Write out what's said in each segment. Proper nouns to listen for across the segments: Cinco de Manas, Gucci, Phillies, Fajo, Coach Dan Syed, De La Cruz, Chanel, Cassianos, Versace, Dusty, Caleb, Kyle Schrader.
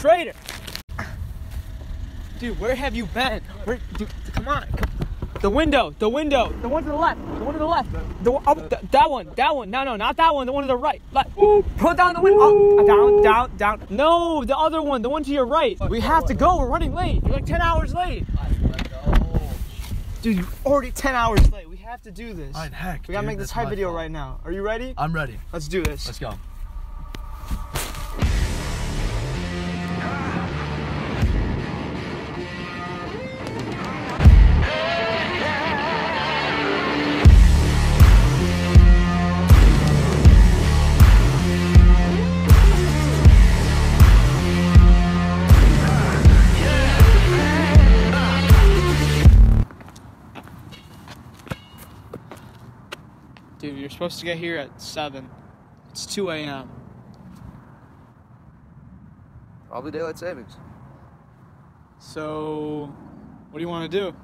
Schrader. Dude, where have you been? Dude, come on. The one to the left, that one. No, not that one, the one to the right. Left. Ooh, pull down the window. Oh, down. No, the other one, the one to your right. We have to go, we're running late. You're like 10 hours late. Dude, you're already 10 hours late. We have to do this. Alright, heck, we gotta make this hype video right now. Are you ready? I'm ready. Let's do this. Let's go. Dude, you're supposed to get here at 7. It's 2 a.m. Probably daylight savings. So, what do you want to do?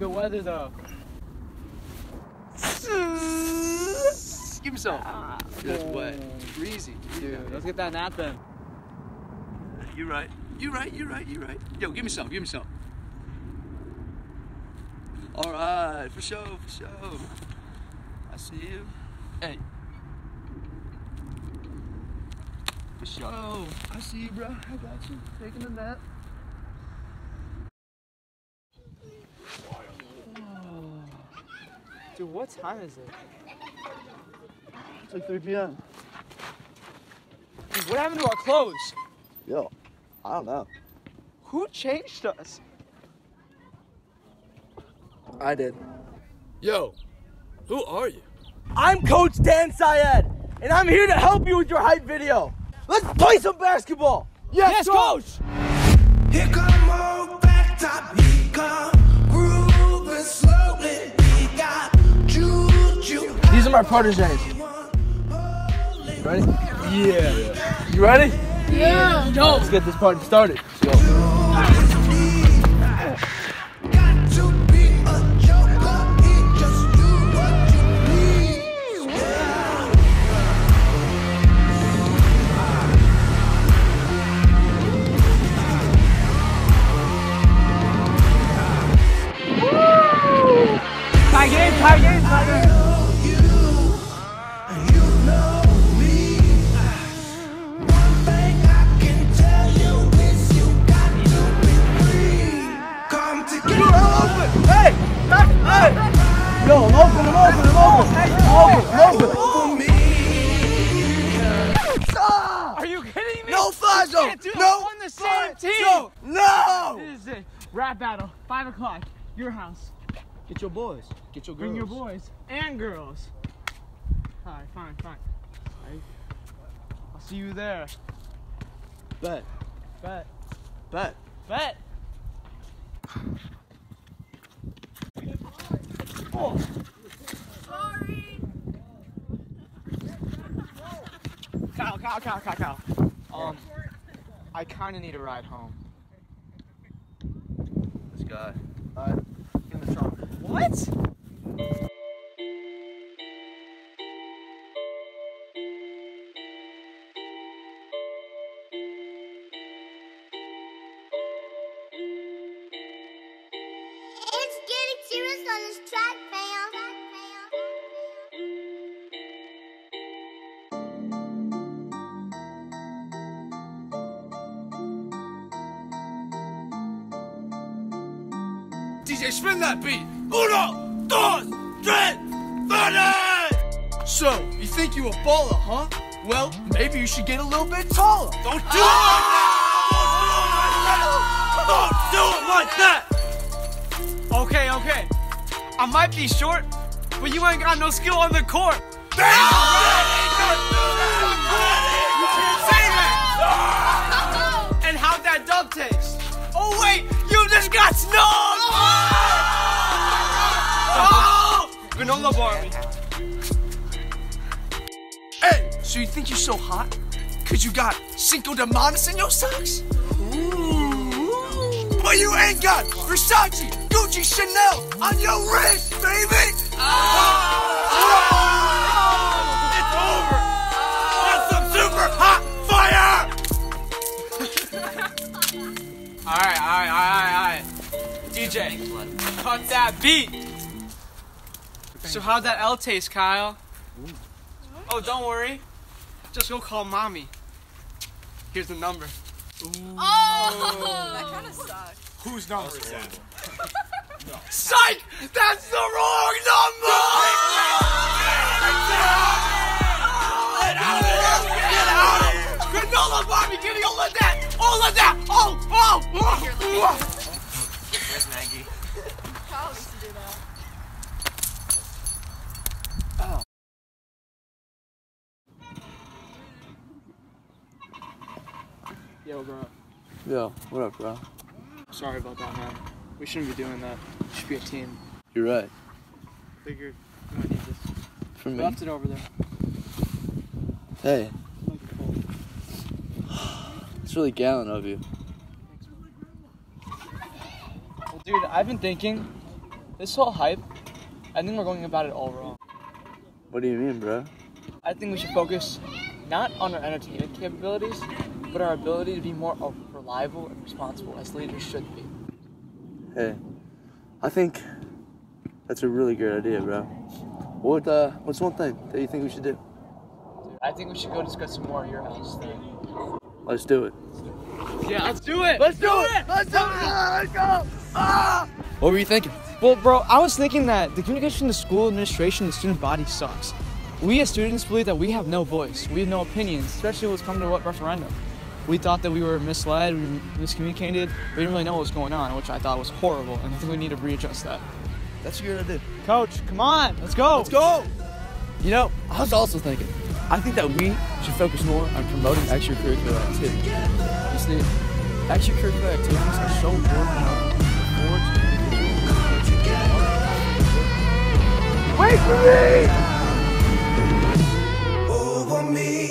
Good weather, though. Give me some. That's wet. Breezy. Dude, let's get that nap then. You're right. Yo, give me some. All right, for sure. I see you. Hey. For sure. I see you, bro. I got you. Taking a nap. Oh. Dude, what time is it? It's like 3 p.m. Dude, what happened to our clothes? Yo. I don't know. Who changed us? I did. Yo, who are you? I'm Coach Dan Syed, and I'm here to help you with your hype video. Let's play some basketball. Yes, Coach! Here come old back top, he come grooving slowly. He got juju. These are my proteges. Ready? Yeah. You ready? Yeah. No. Let's get this party started. Let's go. Woo! Tie game. Yo, I'm open. Stop! Are you kidding me? No, Fajo! No, on the same team! No! This is it. Rap battle. 5 o'clock. Your house. Get your boys. Get your girls. Bring your boys and girls. All right, fine. All right. I'll see you there. Bet. Oh. Sorry. Kyle. I kind of need a ride home. This guy. In the trunk. What? DJ, spin that beat. 1, 2, 3, 30! So, you think you a baller, huh? Well, maybe you should get a little bit taller. Don't do it like that! Okay. I might be short, but you ain't got no skill on the court. You can't say that! And how'd that dub taste? Oh wait, you just got snow! Granola bar. Hey, so you think you're so hot? Cause you got Cinco de Manas in your socks? Ooh. But you ain't got Versace Gucci, Chanel on your wrist, baby. It's over. That's some super hot fire. All right. DJ, cut that beat. So how'd that L taste, Kyle? Oh, don't worry. Just go call mommy. Here's the number. Ooh. Oh! That kind of sucks. Whose number is that? No. Psych! That's the wrong number! Get out of here! Get out of here! Granola barbecue, all of that! All of that! Oh! Oh! Where's Maggie? Kyle used to do that. Yo, bro. Yo, what up, bro? Sorry about that, man. We shouldn't be doing that. We should be a team. You're right. Figured you might need this. For me? Left it over there. Hey. It's really gallant of you. Well, dude, I've been thinking, this whole hype, I think we're going about it all wrong. What do you mean, bro? I think we should focus not on our entertainment capabilities, but our ability to be more reliable and responsible as leaders should be. Hey, I think that's a really good idea, bro. What's one thing that you think we should do? Dude, I think we should go discuss some more at your house. Let's do it. Yeah, let's do it! Let's do it! Let's do it! Let's go! Ah! What were you thinking? Well, bro, I was thinking that the communication to school administration and the student body sucks. We as students believe that we have no voice, we have no opinions, especially when it's come to what referendum. We thought that we were misled, we miscommunicated, we didn't really know what was going on, which I thought was horrible, and I think we need to readjust that. That's a good idea. Coach, come on, let's go! Let's go! You know, I was also thinking, I think that we should focus more on promoting extracurricular activities. You see, extracurricular activities are so important. Wait for me! Over me!